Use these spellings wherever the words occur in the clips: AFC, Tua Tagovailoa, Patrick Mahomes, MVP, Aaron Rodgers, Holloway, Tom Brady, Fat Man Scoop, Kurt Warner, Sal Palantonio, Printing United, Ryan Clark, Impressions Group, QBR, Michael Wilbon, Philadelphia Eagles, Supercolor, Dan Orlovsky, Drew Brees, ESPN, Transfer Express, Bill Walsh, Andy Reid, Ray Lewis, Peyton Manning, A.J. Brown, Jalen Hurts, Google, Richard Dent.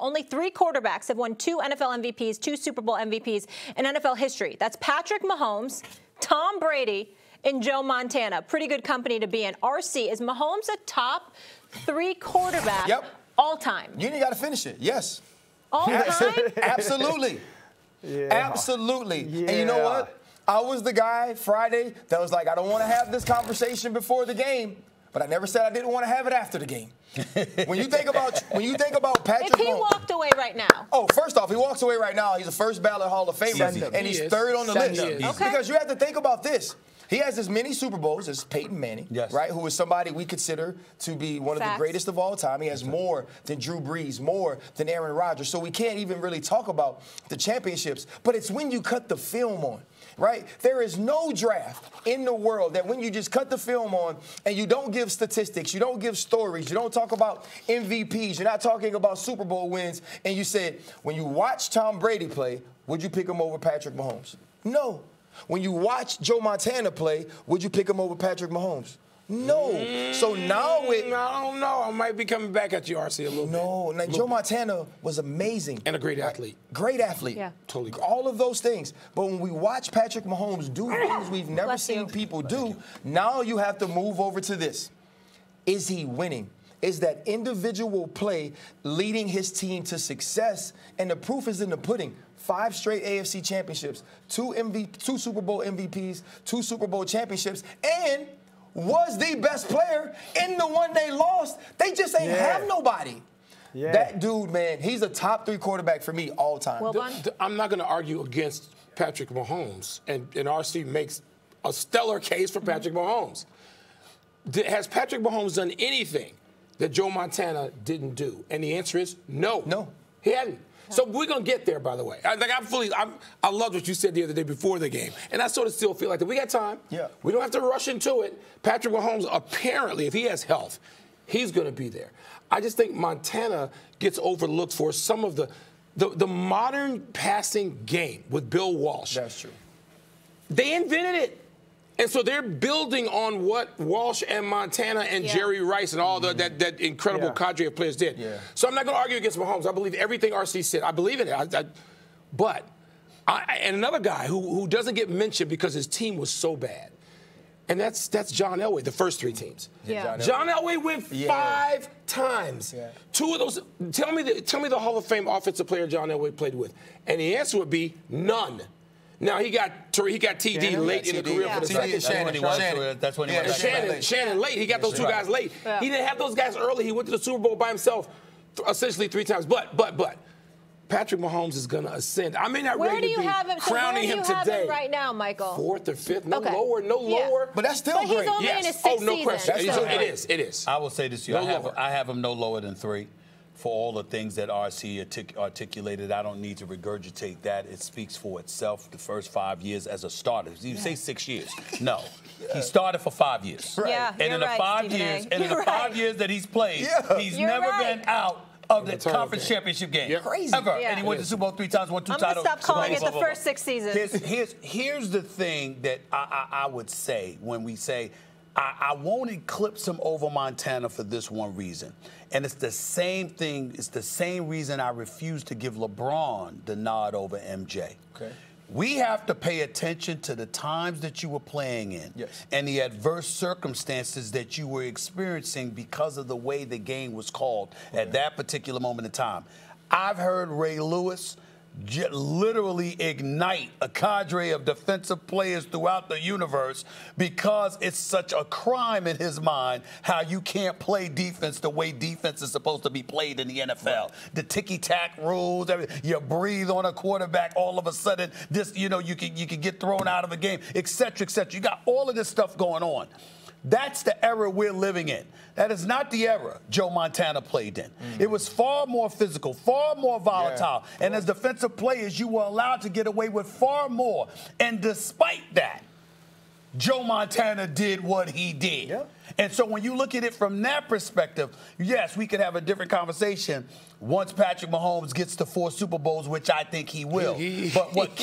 Only three quarterbacks have won 2 NFL MVPs, 2 Super Bowl MVPs in NFL history. That's Patrick Mahomes, Tom Brady, and Joe Montana. Pretty good company to be in. RC, is Mahomes a top 3 quarterback all time? You got to finish it. Yes. All time? Absolutely. Yeah. Absolutely. Yeah. And you know what? I was the guy Friday that was like, I don't want to have this conversation before the game. But I never said I didn't want to have it after the game. When you think about Patrick Mahomes, if he walked away right now. Oh, first off, he walks away right now. He's a first ballot Hall of Famer, and he's 3rd on the list. Okay. Because you have to think about this. He has as many Super Bowls as Peyton Manning, right, who is somebody we consider to be one of the greatest of all time. He has more than Drew Brees, more than Aaron Rodgers. So we can't even really talk about the championships. But it's when you cut the film on, right? There is no draft in the world that when you just cut the film on and you don't give statistics, you don't give stories, you don't talk about MVPs, you're not talking about Super Bowl wins, and you said, when you watch Tom Brady play, would you pick him over Patrick Mahomes? No. When you watch Joe Montana play, would you pick him over Patrick Mahomes? No. So now it... I don't know. I might be coming back at you, RC, a little bit. No. Now, Joe Montana was amazing. And a great athlete. Great athlete. Yeah. Totally great. All of those things. But when we watch Patrick Mahomes do things we've never seen people do, now you have to move over to this. Is he winning? Is that individual play leading his team to success? And the proof is in the pudding. 5 straight AFC championships, 2 Super Bowl MVPs, 2 Super Bowl championships, and was the best player in the one they lost. They just ain't have nobody. Yeah. That dude, man, he's a top 3 quarterback for me all time. Well, I'm not going to argue against Patrick Mahomes, and RC makes a stellar case for Patrick Mahomes. Has Patrick Mahomes done anything that Joe Montana didn't do? And the answer is no. No. He hadn't. So we're going to get there, by the way. I loved what you said the other day before the game, and I sort of still feel like that. We got time. Yeah. We don't have to rush into it. Patrick Mahomes, apparently, if he has health, he's going to be there. I just think Montana gets overlooked for some of the modern passing game with Bill Walsh. That's true. They invented it. And so they're building on what Walsh and Montana and Jerry Rice and all that incredible cadre of players did. Yeah. So I'm not going to argue against Mahomes. I believe everything RC said. I believe in it. But another guy who doesn't get mentioned because his team was so bad, and that's John Elway, the first 3 teams. Yeah. John Elway went 5 times. Yeah. 2 of those. Tell me the Hall of Fame offensive player John Elway played with, and the answer would be none. Now, he got TD late in the career for the second. That's when he went back. Shannon late. He got those 2 guys late. Yeah. He didn't have those guys early. He went to the Super Bowl by himself essentially 3 times. But Patrick Mahomes is going to ascend. I may not really be crowning him today. Where do you have him right now, Michael? 4th or 5th. No lower. But that's still great. He's only in his 6th season. No question. It is. I will say this to you. I have him no lower than 3. For all the things that RC articulated, I don't need to regurgitate that. It speaks for itself. The first 5 years as a starter, you say 6 years. No, he started for 5 years. Right. Yeah, and in the 5 years, and in the 5 years that he's played, he's never been out of the conference championship game. Yeah. Crazy. Ever. Yeah. And he went to the Super Bowl 3 times, won 2 titles. I'm gonna stop calling it the first 6 seasons. Here's the thing that I would say when we say, I won't eclipse him over Montana for this one reason. And it's the same thing. It's the same reason I refuse to give LeBron the nod over MJ. Okay. We have to pay attention to the times that you were playing in and the adverse circumstances that you were experiencing because of the way the game was called at that particular moment in time. I've heard Ray Lewis literally ignite a cadre of defensive players throughout the universe because it's such a crime in his mind how you can't play defense the way defense is supposed to be played in the NFL. The ticky-tack rules, you breathe on a quarterback, all of a sudden this, you can get thrown out of a game, et cetera, et cetera. You got all of this stuff going on. That's the era we're living in. That is not the era Joe Montana played in. It was far more physical, far more volatile. And as defensive players, you were allowed to get away with far more. And despite that, Joe Montana did what he did. And so when you look at it from that perspective, yes, we could have a different conversation once Patrick Mahomes gets to 4 Super Bowls, which I think he will. But what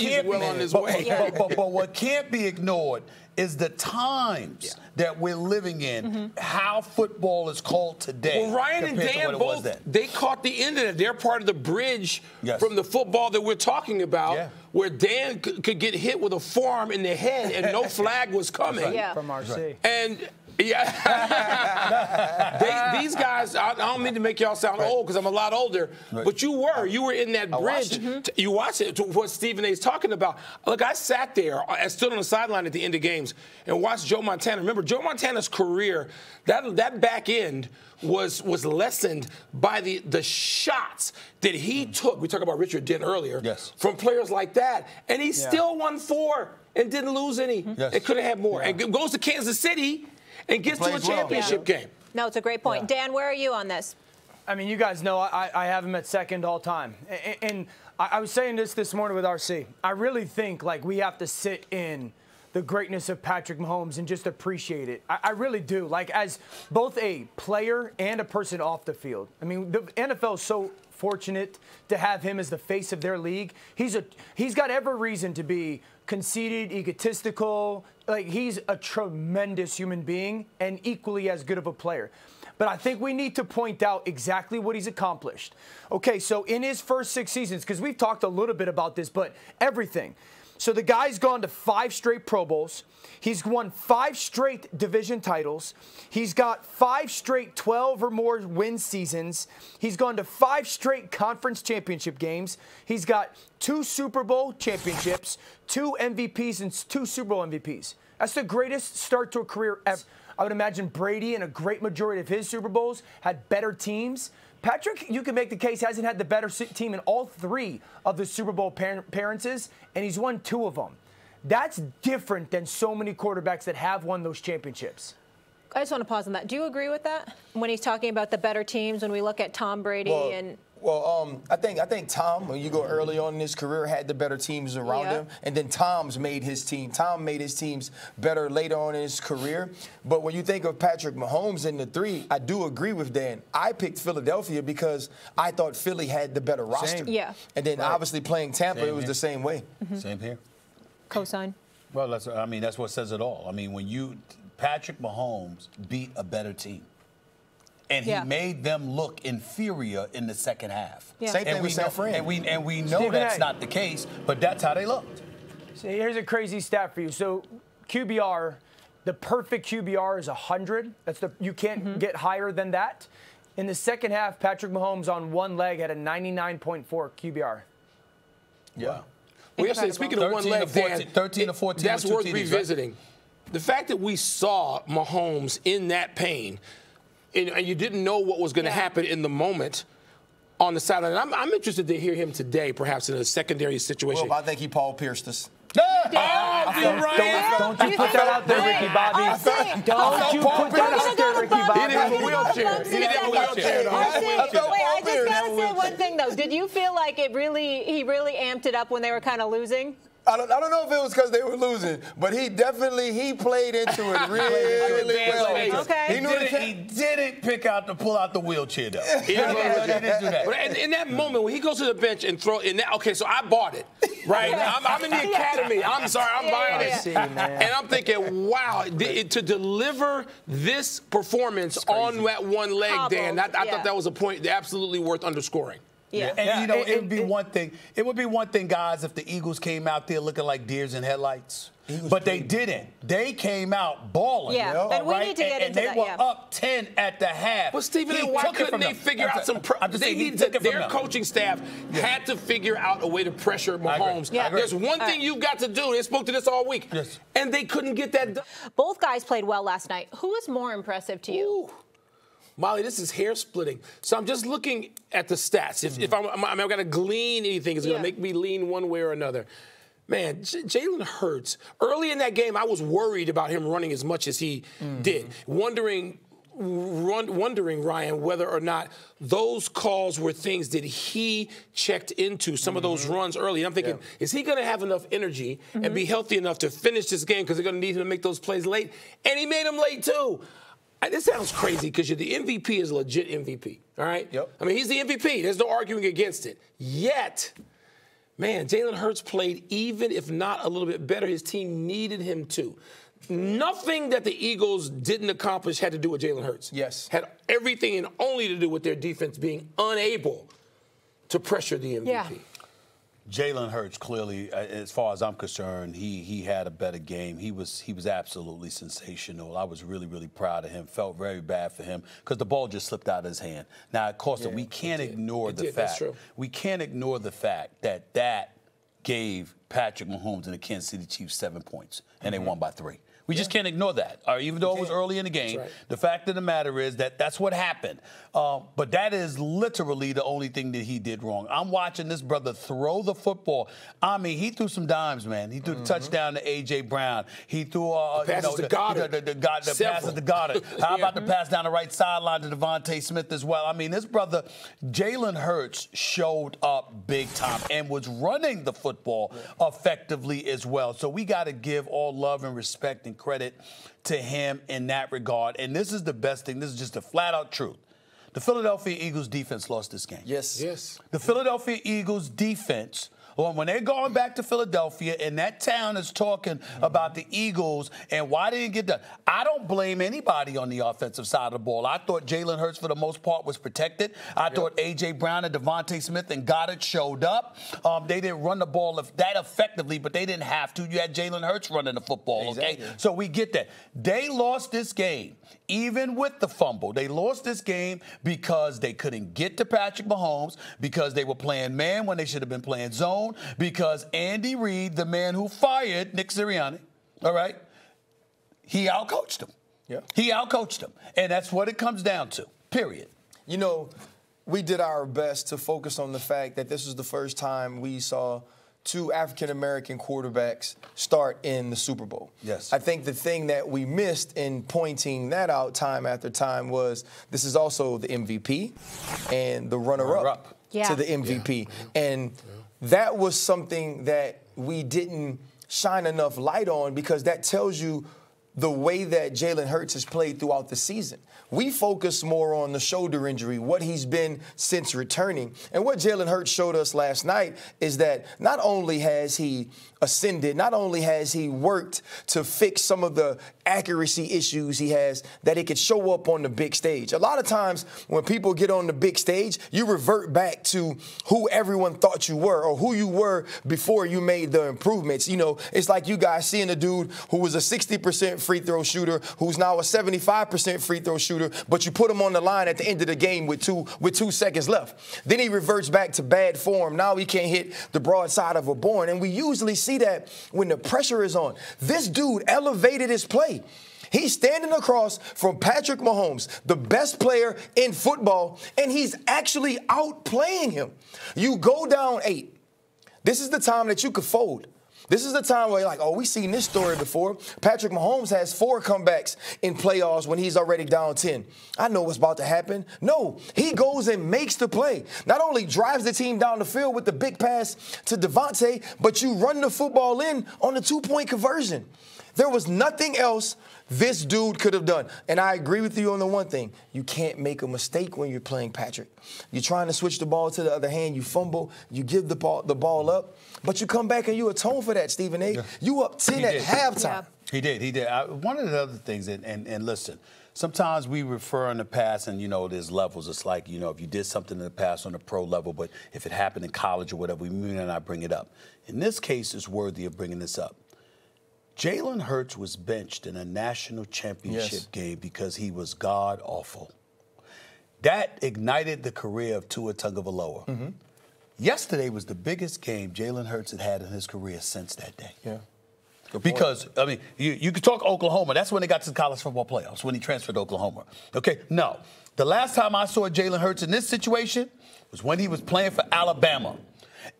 can't be ignored is the times that we're living in, how football is called today. Well, Ryan and Dan both, they caught the end of it. They're part of the bridge from the football that we're talking about, where Dan could get hit with a forearm in the head and no flag was coming. From RC. And... these guys, I don't mean to make y'all sound old because I'm a lot older, but you were in that bridge. You watched it, to what Stephen A's talking about. Look, I sat there, I stood on the sideline at the end of games and watched Joe Montana. Remember, Joe Montana's career, that back end was lessened by the shots that he took. We talked about Richard Dent earlier. From players like that, and he still won 4 and didn't lose any. And could have had more. And goes to Kansas City. And gets to a championship game. No, it's a great point. Dan, where are you on this? I mean, you guys know I have him at second all time. And I was saying this morning with RC. I really think, like, we have to sit in the greatness of Patrick Mahomes and just appreciate it. I really do. Like, as both a player and a person off the field. I mean, the NFL is so fortunate to have him as the face of their league. He's got every reason to be conceited, egotistical. Like, he's a tremendous human being and equally as good of a player. But I think we need to point out exactly what he's accomplished. Okay, so in his first 6 seasons, because we've talked a little bit about this, but everything. So the guy's gone to 5 straight Pro Bowls. He's won 5 straight division titles. He's got 5 straight 12 or more win seasons. He's gone to 5 straight conference championship games. He's got 2 Super Bowl championships, 2 MVPs, and 2 Super Bowl MVPs. That's the greatest start to a career ever. I would imagine Brady and a great majority of his Super Bowls had better teams. Patrick, you can make the case, hasn't had the better team in all 3 of the Super Bowl appearances, and he's won 2 of them. That's different than so many quarterbacks that have won those championships. I just want to pause on that. Do you agree with that when he's talking about the better teams, when we look at Tom Brady and... Well, I think Tom, when you go early on in his career, had the better teams around him, and then Tom made his teams better later on in his career. But when you think of Patrick Mahomes in the 3, I do agree with Dan. I picked Philadelphia because I thought Philly had the better roster. And then obviously playing Tampa, it was the same way. Same here. Co-sign. Well, that's, I mean, that's what says it all. I mean, when you Patrick Mahomes beat a better team. And he made them look inferior in the second half. Same thing with San Fran. And we know that's not the case, but that's how they looked. So here's a crazy stat for you. So QBR, the perfect QBR is 100. That's you can't get higher than that. In the second half, Patrick Mahomes on one leg had a 99.4 QBR. Yeah. Wow. Well, yesterday, speaking of one leg, 13 to 14. That's worth revisiting. Right? The fact that we saw Mahomes in that pain. And you didn't know what was going to happen in the moment on the sideline. I'm interested to hear him today, perhaps in a secondary situation. Well, I think he Paul Pierced us. No! Don't you put that out there, Ricky Bobby. Don't you put that out there, Ricky Bobby. He didn't have a wheelchair. I just got to say one thing, though. Did you feel like he really amped it up when they were kind of losing? I don't know if it was because they were losing, but he played into it really well. Okay. He didn't pull out the wheelchair though. He didn't do that. But in that moment when he goes to the bench and throw in that, okay, so I bought it, right? I'm in the academy. I'm sorry, I'm buying it, and I'm thinking, wow, to deliver this performance on that one leg, Dan. I thought that was a point absolutely worth underscoring. And you know, it would be one thing, guys, if the Eagles came out there looking like deers in headlights. But they didn't. They came out balling. Yeah, and we need to get into that. And they were up 10 at the half. Well, Stephen, why couldn't they figure out some? Their coaching staff had to figure out a way to pressure Mahomes. There's one thing you've got to do. They spoke to this all week, and they couldn't get that done. Both guys played well last night. Who was more impressive to you? Molly, this is hair splitting. So I'm just looking at the stats. If I'm going to glean anything, it's going to make me lean one way or another. Man, Jalen Hurts, early in that game, I was worried about him running as much as he did, wondering, Ryan, whether or not those calls were things that he checked into, some of those runs early. And I'm thinking, is he going to have enough energy and be healthy enough to finish this game because they're going to need him to make those plays late? And he made them late, too. This sounds crazy because the MVP is a legit MVP, all right? Yep. I mean, he's the MVP. There's no arguing against it. Yet, man, Jalen Hurts played even if not a little bit better. His team needed him to. Nothing that the Eagles didn't accomplish had to do with Jalen Hurts. Yes. Had everything and only to do with their defense being unable to pressure the MVP. Yeah. Jalen Hurts clearly, as far as I'm concerned, he had a better game. He was absolutely sensational. I was really, really proud of him. Felt very bad for him because the ball just slipped out of his hand. Now, of course, we can't ignore the fact. We can't ignore the fact that that gave Patrick Mahomes and the Kansas City Chiefs 7 points, and they won by 3. We just can't ignore that. Even though it was early in the game, the fact of the matter is that that's what happened. But that is literally the only thing that he did wrong. I'm watching this brother throw the football. I mean, he threw some dimes, man. He threw the touchdown to A.J. Brown. He threw the passes to Goddard. How about the pass down the right sideline to Devontae Smith as well? I mean, this brother, Jalen Hurts, showed up big time and was running the football effectively as well. So we got to give all love and respect and credit to him in that regard. And this is the best thing. This is just the flat-out truth. The Philadelphia Eagles defense lost this game. Yes. Yes. The Philadelphia Eagles defense, when they're going back to Philadelphia and that town is talking about the Eagles and why they didn't get done, I don't blame anybody on the offensive side of the ball. I thought Jalen Hurts, for the most part, was protected. I thought A.J. Brown and Devontae Smith and Goddard showed up. They didn't run the ball that effectively, but they didn't have to. You had Jalen Hurts running the football, exactly. Okay? So we get that. They lost this game, even with the fumble. They lost this game because they couldn't get to Patrick Mahomes, because they were playing man when they should have been playing zone, because Andy Reid, the man who fired Nick Sirianni, all right, he outcoached him. Yeah. He outcoached him. And that's what it comes down to, period. You know, we did our best to focus on the fact that this was the first time we saw two African-American quarterbacks start in the Super Bowl. Yes. I think the thing that we missed in pointing that out time after time was this is also the MVP and the runner-up to the MVP. Yeah. And that was something that we didn't shine enough light on, because that tells you the way that Jalen Hurts has played throughout the season. We focus more on the shoulder injury, what he's been since returning. And what Jalen Hurts showed us last night is that not only has he ascended, not only has he worked to fix some of the accuracy issues he has, that it could show up on the big stage. A lot of times when people get on the big stage, you revert back to who everyone thought you were or who you were before you made the improvements. You know, it's like you guys seeing a dude who was a 60% free throw shooter who's now a 75% free throw shooter, but you put him on the line at the end of the game with two seconds left. Then he reverts back to bad form. Now he can't hit the broad side of a barn. And we usually see that when the pressure is on. This dude elevated his play. He's standing across from Patrick Mahomes, the best player in football, and he's actually outplaying him. You go down 8. This is the time that you could fold. This is the time where you're like, oh, we've seen this story before. Patrick Mahomes has 4 comebacks in playoffs when he's already down 10. I know what's about to happen. No, he goes and makes the play. Not only drives the team down the field with the big pass to Devontae, but you run the football in on the 2-point conversion. There was nothing else this dude could have done. And I agree with you on the one thing. You can't make a mistake when you're playing Patrick. You're trying to switch the ball to the other hand. You fumble. You give the ball up. But you come back and you atone for that, Stephen A. Yeah. You up 10 at halftime. Yeah. He did. He did. One of the other things, and listen, sometimes we refer in the past, and, you know, there's levels. It's like, you know, if you did something in the past on a pro level, but if it happened in college or whatever, we may not bring it up. In this case, it's worthy of bringing this up. Jalen Hurts was benched in a national championship game because he was god-awful. That ignited the career of Tua Tagovailoa. Yesterday was the biggest game Jalen Hurts had had in his career since that day. Yeah. Because, I mean, you could talk Oklahoma. That's when they got to the college football playoffs, when he transferred to Oklahoma. Okay, no. The last time I saw Jalen Hurts in this situation was when he was playing for Alabama.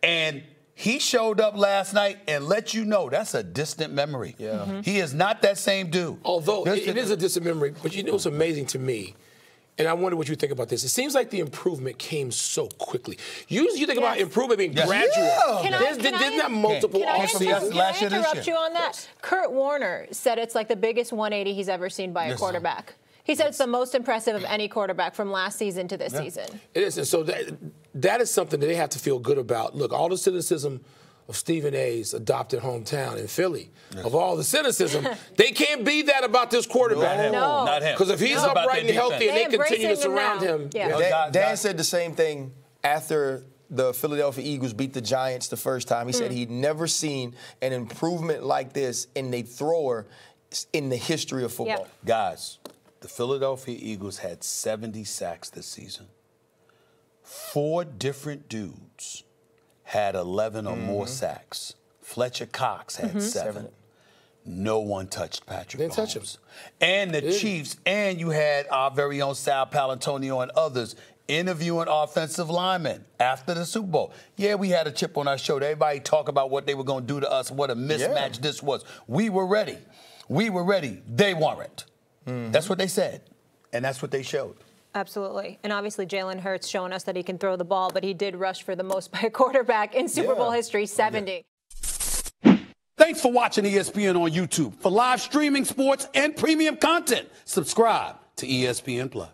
And he showed up last night and let you know that's a distant memory. Yeah. He is not that same dude. Although it is a distant memory, but you know what's amazing to me, and I wonder what you think about this. It seems like the improvement came so quickly. Usually you think about improvement being gradual. Yeah. There's not multiple offseasons. Can I interrupt you on that? Yes. Kurt Warner said it's like the biggest 180 he's ever seen by a quarterback. He said it's the most impressive of any quarterback from last season to this season. It is. And so that is something that they have to feel good about. Look, all the cynicism of Stephen A's adopted hometown in Philly, of all the cynicism, they can't be that about this quarterback. No, not him. Because if he's upright and healthy and they continue to surround him. Dan said the same thing after the Philadelphia Eagles beat the Giants the first time. He said he'd never seen an improvement like this in a thrower in the history of football. Yep. Guys, the Philadelphia Eagles had 70 sacks this season. 4 different dudes had 11 or more sacks. Fletcher Cox had 7. No one touched Patrick Mahomes. Didn't touch him. And the Chiefs, and you had our very own Sal Palantonio and others interviewing offensive linemen after the Super Bowl. Yeah, we had a chip on our shoulder. Everybody talk about what they were going to do to us, what a mismatch this was. We were ready. We were ready. They weren't. That's what they said, and that's what they showed. Absolutely. And obviously Jalen Hurts showing us that he can throw the ball, but he did rush for the most by a quarterback in Super Bowl history, 70. Thanks for watching ESPN on YouTube. For live streaming, sports, and premium content, subscribe to ESPN+.